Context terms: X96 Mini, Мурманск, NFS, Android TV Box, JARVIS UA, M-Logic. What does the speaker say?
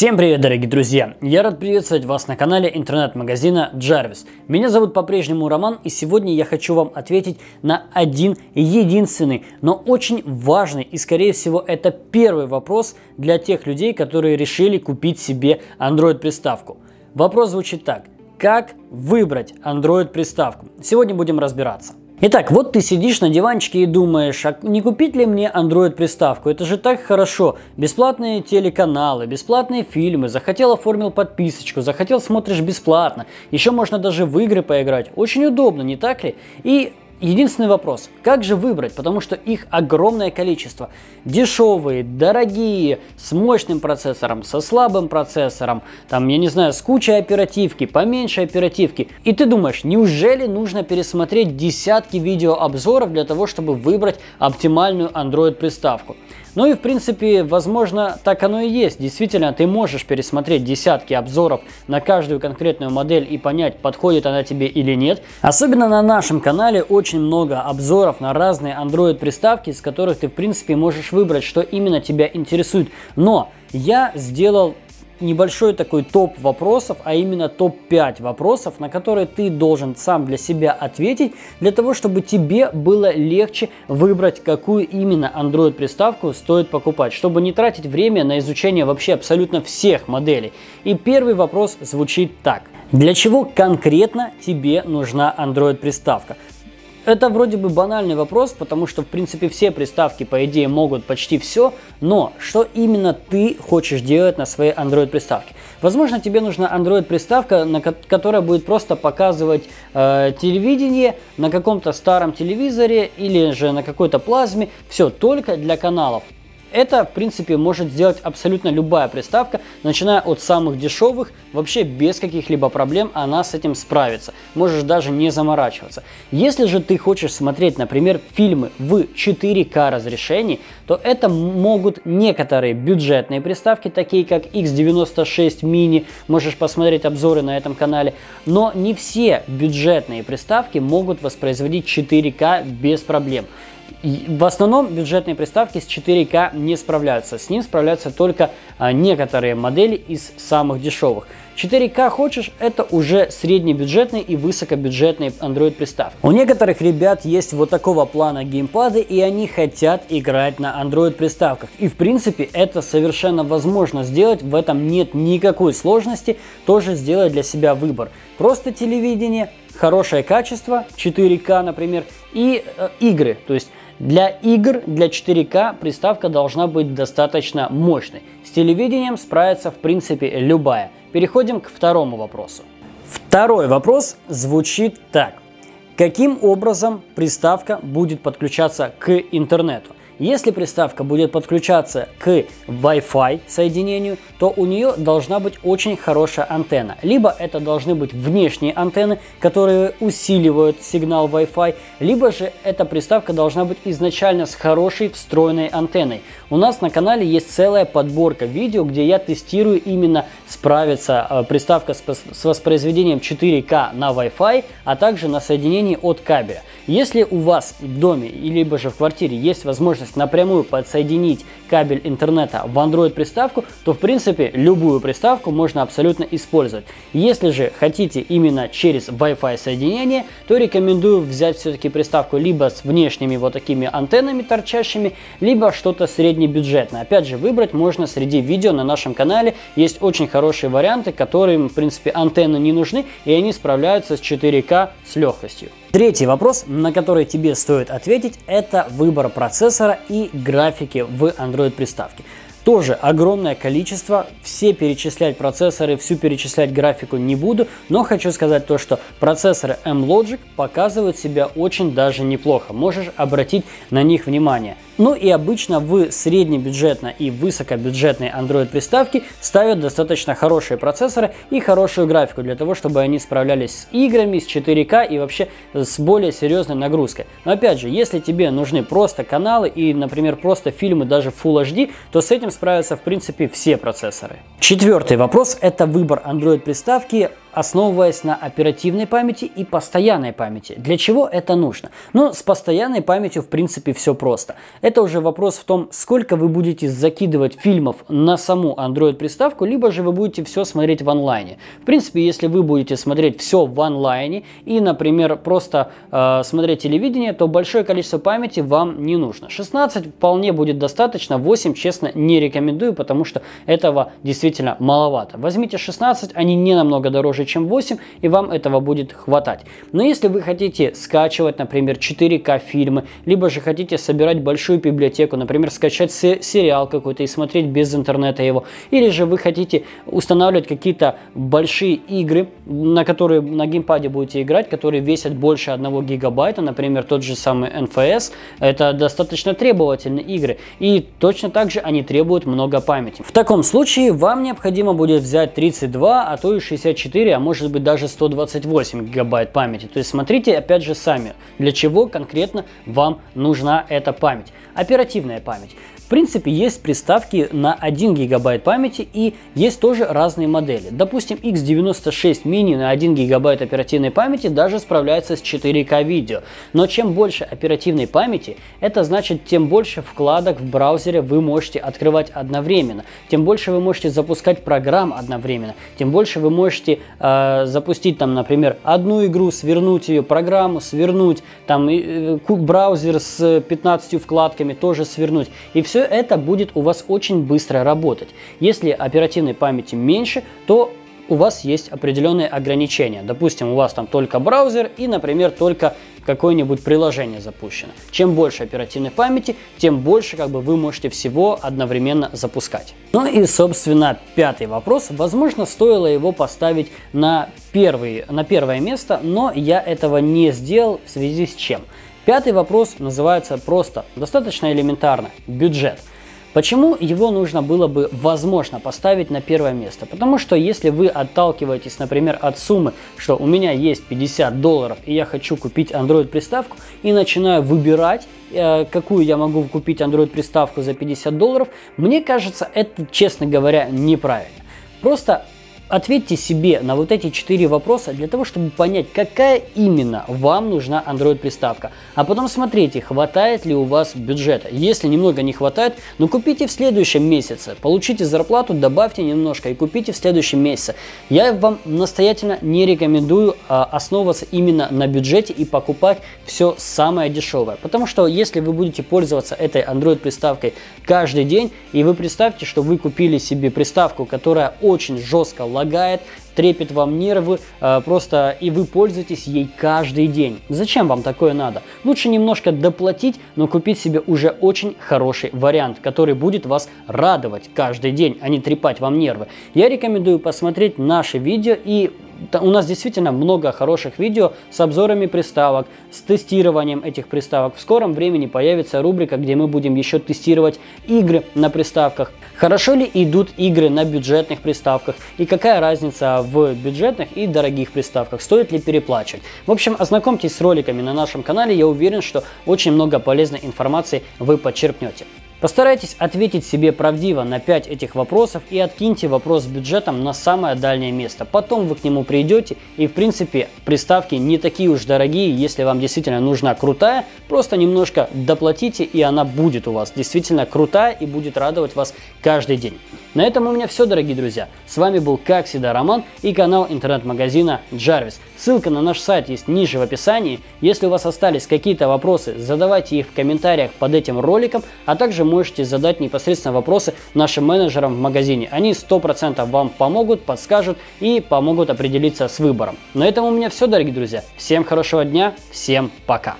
Всем привет, дорогие друзья! Я рад приветствовать вас на канале интернет-магазина JARVIS. Меня зовут по-прежнему Роман, и сегодня я хочу вам ответить на один единственный, но очень важный и, скорее всего, это первый вопрос для тех людей, которые решили купить себе Android-приставку. Вопрос звучит так: как выбрать Android-приставку? Сегодня будем разбираться. Итак, вот ты сидишь на диванчике и думаешь, а не купить ли мне Android-приставку? Это же так хорошо. Бесплатные телеканалы, бесплатные фильмы, захотел — оформил подписочку, захотел — смотришь бесплатно. Еще можно даже в игры поиграть. Очень удобно, не так ли? И единственный вопрос: как же выбрать? Потому что их огромное количество. Дешевые, дорогие, с мощным процессором, со слабым процессором, там, я не знаю, с кучей оперативки, поменьше оперативки. И ты думаешь, неужели нужно пересмотреть десятки видеообзоров для того, чтобы выбрать оптимальную Android-приставку? Ну и в принципе, возможно, так оно и есть. Действительно, ты можешь пересмотреть десятки обзоров на каждую конкретную модель и понять, подходит она тебе или нет. Особенно на нашем канале очень много обзоров на разные Android приставки, из которых ты в принципе можешь выбрать, что именно тебя интересует. Но я сделал небольшой такой топ вопросов, а именно топ-5 вопросов, на которые ты должен сам для себя ответить, для того, чтобы тебе было легче выбрать, какую именно Android приставку стоит покупать, чтобы не тратить время на изучение вообще абсолютно всех моделей. И первый вопрос звучит так: для чего конкретно тебе нужна Android приставка? Это вроде бы банальный вопрос, потому что в принципе все приставки по идее могут почти все, но что именно ты хочешь делать на своей Android приставке? Возможно, тебе нужна Android приставка, которая будет просто показывать телевидение на каком-то старом телевизоре или же на какой-то плазме, все только для каналов. Это, в принципе, может сделать абсолютно любая приставка, начиная от самых дешевых, вообще без каких-либо проблем она с этим справится. Можешь даже не заморачиваться. Если же ты хочешь смотреть, например, фильмы в 4К разрешении, то это могут некоторые бюджетные приставки, такие как X96 Mini, можешь посмотреть обзоры на этом канале, но не все бюджетные приставки могут воспроизводить 4К без проблем. В основном бюджетные приставки с 4К не справляются. С ним справляются только некоторые модели из самых дешевых. 4К хочешь — это уже среднебюджетные и высокобюджетные Android приставки. У некоторых ребят есть вот такого плана геймпады, и они хотят играть на Android приставках. И в принципе это совершенно возможно сделать, в этом нет никакой сложности. Тоже сделать для себя выбор: просто телевидение, хорошее качество, 4К, например, и игры. То есть для игр, для 4К приставка должна быть достаточно мощной. С телевидением справится в принципе любая. Переходим к второму вопросу. Второй вопрос звучит так: каким образом приставка будет подключаться к интернету? Если приставка будет подключаться к Wi-Fi соединению, то у нее должна быть очень хорошая антенна. Либо это должны быть внешние антенны, которые усиливают сигнал Wi-Fi, либо же эта приставка должна быть изначально с хорошей встроенной антенной. У нас на канале есть целая подборка видео, где я тестирую именно, справится приставка с воспроизведением 4К на Wi-Fi, а также на соединении от кабеля. Если у вас в доме, либо же в квартире есть возможность напрямую подсоединить кабель интернета в Android приставку, то в принципе любую приставку можно абсолютно использовать. Если же хотите именно через Wi-Fi соединение, то рекомендую взять все-таки приставку либо с внешними вот такими антеннами торчащими, либо что-то среднебюджетное. Опять же, выбрать можно среди видео на нашем канале. Есть очень хорошие варианты, которым в принципе антенны не нужны, и они справляются с 4К с легкостью. Третий вопрос, на который тебе стоит ответить, это выбор процессора и графики в Android приставке. Тоже огромное количество, все перечислять процессоры, всю перечислять графику не буду, но хочу сказать то, что процессоры M-Logic показывают себя очень даже неплохо, можешь обратить на них внимание. Ну и обычно в среднебюджетной и высокобюджетной Android приставки ставят достаточно хорошие процессоры и хорошую графику для того, чтобы они справлялись с играми, с 4К и вообще с более серьезной нагрузкой. Но опять же, если тебе нужны просто каналы и, например, просто фильмы даже в Full HD, то с этим справятся в принципе все процессоры. Четвертый вопрос — это выбор Android приставки основываясь на оперативной памяти и постоянной памяти. Для чего это нужно? Ну, с постоянной памятью, в принципе, все просто. Это уже вопрос в том, сколько вы будете закидывать фильмов на саму Android-приставку, либо же вы будете все смотреть в онлайне. В принципе, если вы будете смотреть все в онлайне и, например, просто смотреть телевидение, то большое количество памяти вам не нужно. 16 вполне будет достаточно, 8, честно, не рекомендую, потому что этого действительно маловато. Возьмите 16, они не намного дороже, чем 8, и вам этого будет хватать. Но если вы хотите скачивать, например, 4К фильмы, либо же хотите собирать большую библиотеку, например, скачать сериал какой-то и смотреть без интернета его, или же вы хотите устанавливать какие-то большие игры, на которые на геймпаде будете играть, которые весят больше 1 гигабайта, например, тот же самый NFS, это достаточно требовательные игры, и точно так же они требуют много памяти. В таком случае вам необходимо будет взять 32, а то и 64, а может быть даже 128 гигабайт памяти. То есть смотрите опять же сами, для чего конкретно вам нужна эта память. Оперативная память. В принципе, есть приставки на 1 гигабайт памяти, и есть тоже разные модели. Допустим, X96 Mini на 1 гигабайт оперативной памяти даже справляется с 4К видео. Но чем больше оперативной памяти, это значит, тем больше вкладок в браузере вы можете открывать одновременно, тем больше вы можете запускать программ одновременно, тем больше вы можете запустить, там, например, одну игру, свернуть ее, программу свернуть, там, браузер с 15 вкладками тоже свернуть, и все это будет у вас очень быстро работать. Если оперативной памяти меньше, то у вас есть определенные ограничения. Допустим, у вас там только браузер и, например, только какое-нибудь приложение запущено. Чем больше оперативной памяти, тем больше как бы вы можете всего одновременно запускать. Ну и, собственно, 5-й вопрос. Возможно, стоило его поставить на первое место, но я этого не сделал, в связи с чем? 5-й вопрос называется просто, достаточно элементарно, бюджет. Почему его нужно было бы, возможно, поставить на первое место? Потому что если вы отталкиваетесь, например, от суммы, что у меня есть $50 и я хочу купить Android-приставку, и начинаю выбирать, какую я могу купить Android-приставку за $50, мне кажется, это, честно говоря, неправильно. Просто ответьте себе на вот эти 4 вопроса для того, чтобы понять, какая именно вам нужна Android-приставка. А потом смотрите, хватает ли у вас бюджета. Если немного не хватает, ну купите в следующем месяце. Получите зарплату, добавьте немножко и купите в следующем месяце. Я вам настоятельно не рекомендую основываться именно на бюджете и покупать все самое дешевое. Потому что если вы будете пользоваться этой Android-приставкой каждый день, и вы представьте, что вы купили себе приставку, которая очень жестко лагает, трепет вам нервы, просто и вы пользуетесь ей каждый день. Зачем вам такое надо? Лучше немножко доплатить, но купить себе уже очень хороший вариант, который будет вас радовать каждый день, а не трепать вам нервы. Я рекомендую посмотреть наши видео, и у нас действительно много хороших видео с обзорами приставок, с тестированием этих приставок. В скором времени появится рубрика, где мы будем еще тестировать игры на приставках. Хорошо ли идут игры на бюджетных приставках? И какая разница в бюджетных и дорогих приставках? Стоит ли переплачивать? В общем, ознакомьтесь с роликами на нашем канале. Я уверен, что очень много полезной информации вы подчеркнете. Постарайтесь ответить себе правдиво на 5 этих вопросов и откиньте вопрос с бюджетом на самое дальнее место. Потом вы к нему придете, и в принципе приставки не такие уж дорогие. Если вам действительно нужна крутая, просто немножко доплатите, и она будет у вас действительно крутая и будет радовать вас каждый день. На этом у меня все, дорогие друзья. С вами был, как всегда, Роман и канал интернет-магазина Джарвис. Ссылка на наш сайт есть ниже в описании. Если у вас остались какие-то вопросы, задавайте их в комментариях под этим роликом, а также можете задать непосредственно вопросы нашим менеджерам в магазине. Они 100% вам помогут, подскажут и помогут определиться с выбором. На этом у меня все, дорогие друзья. Всем хорошего дня, всем пока!